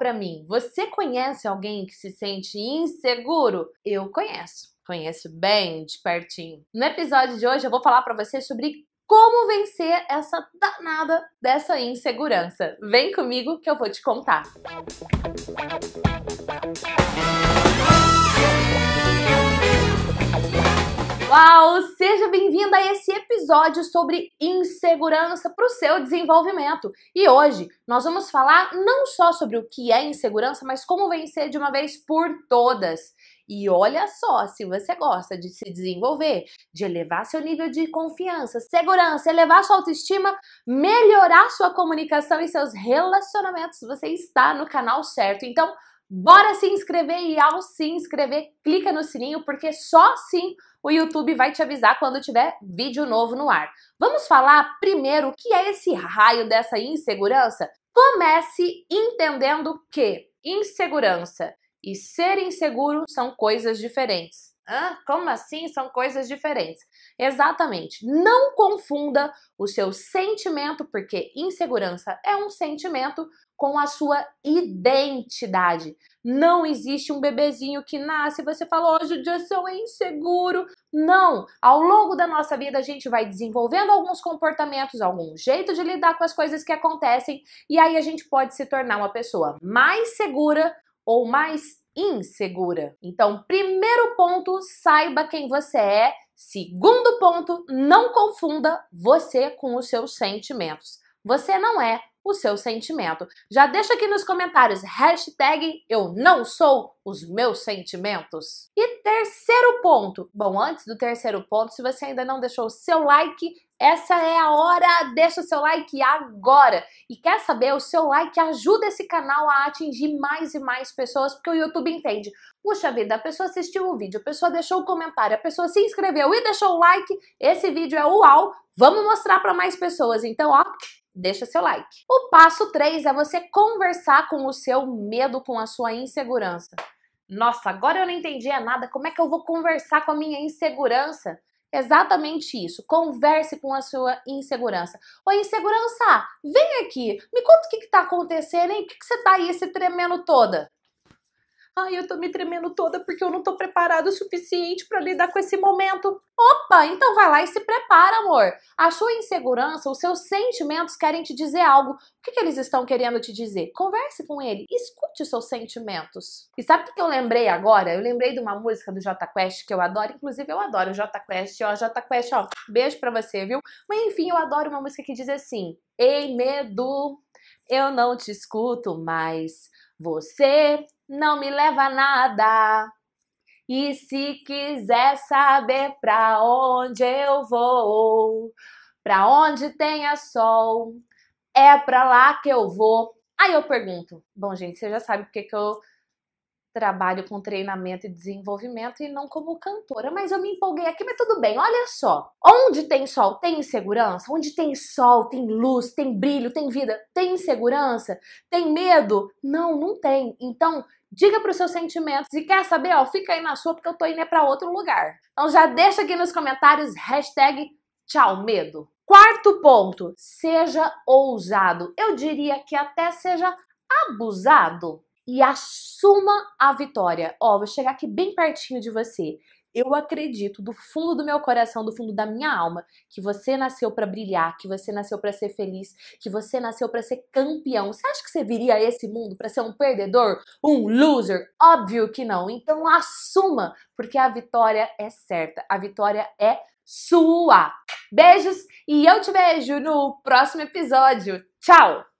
pra mim, você conhece alguém que se sente inseguro? Eu conheço. Conheço bem de pertinho. No episódio de hoje eu vou falar pra você sobre como vencer essa danada dessa insegurança. Vem comigo que eu vou te contar. Uau! Seja bem-vinda a esse episódio sobre insegurança para o seu desenvolvimento. E hoje nós vamos falar não só sobre o que é insegurança, mas como vencer de uma vez por todas. E olha só, se você gosta de se desenvolver, de elevar seu nível de confiança, segurança, elevar sua autoestima, melhorar sua comunicação e seus relacionamentos, você está no canal certo. Então, bora se inscrever e ao se inscrever, clica no sininho, porque só assim o YouTube vai te avisar quando tiver vídeo novo no ar. Vamos falar primeiro o que é esse raio dessa insegurança? Comece entendendo que insegurança e ser inseguro são coisas diferentes. Ah, como assim são coisas diferentes? Exatamente. Não confunda o seu sentimento, porque insegurança é um sentimento, com a sua identidade. Não existe um bebezinho que nasce e você fala, hoje o dia eu é inseguro. Não! Ao longo da nossa vida a gente vai desenvolvendo alguns comportamentos, algum jeito de lidar com as coisas que acontecem, e aí a gente pode se tornar uma pessoa mais segura ou mais insegura. Então, primeiro ponto, saiba quem você é. Segundo ponto, não confunda você com os seus sentimentos. Você não é o seu sentimento. Já deixa aqui nos comentários, hashtag eu não sou os meus sentimentos. E terceiro ponto. Bom, antes do terceiro ponto, se você ainda não deixou o seu like, essa é a hora, deixa o seu like agora. E quer saber, o seu like ajuda esse canal a atingir mais e mais pessoas, porque o YouTube entende. Puxa vida, a pessoa assistiu o vídeo, a pessoa deixou o comentário, a pessoa se inscreveu e deixou o like. Esse vídeo é uau, vamos mostrar para mais pessoas. Então, ó, deixa seu like. O passo 3 é você conversar com o seu medo, com a sua insegurança. Nossa, agora eu não entendi nada, como é que eu vou conversar com a minha insegurança? Exatamente isso, converse com a sua insegurança. Ô insegurança, vem aqui, me conta o que tá acontecendo, hein? Por que você tá aí se tremendo toda? Ai, eu tô me tremendo toda porque eu não tô preparado o suficiente pra lidar com esse momento. Opa, então vai lá e se prepara, amor. A sua insegurança, os seus sentimentos querem te dizer algo. O que que eles estão querendo te dizer? Converse com ele, escute os seus sentimentos. E sabe o que eu lembrei agora? Eu lembrei de uma música do Jota Quest que eu adoro. Inclusive, eu adoro o Jota Quest. Ó, Jota Quest, ó, beijo pra você, viu? Mas enfim, eu adoro uma música que diz assim: ei, medo, eu não te escuto mais. Você não me leva a nada. E se quiser saber pra onde eu vou, pra onde tenha sol, é pra lá que eu vou. Aí eu pergunto, bom gente, você já sabe porque que eu trabalho com treinamento e desenvolvimento e não como cantora, mas eu me empolguei aqui, mas tudo bem, olha só. Onde tem sol, tem insegurança? Onde tem sol, tem luz, tem brilho, tem vida, tem insegurança? Tem medo? Não, não tem. Então, diga para os seus sentimentos e quer saber, ó, fica aí na sua porque eu tô indo para outro lugar. Então já deixa aqui nos comentários, hashtag tchau medo. Quarto ponto, seja ousado. Eu diria que até seja abusado. E assuma a vitória. Ó, vou chegar aqui bem pertinho de você. Eu acredito do fundo do meu coração, do fundo da minha alma, que você nasceu pra brilhar, que você nasceu pra ser feliz, que você nasceu pra ser campeão. Você acha que você viria a esse mundo pra ser um perdedor? Um loser? Óbvio que não. Então assuma, porque a vitória é certa. A vitória é sua. Beijos e eu te vejo no próximo episódio. Tchau!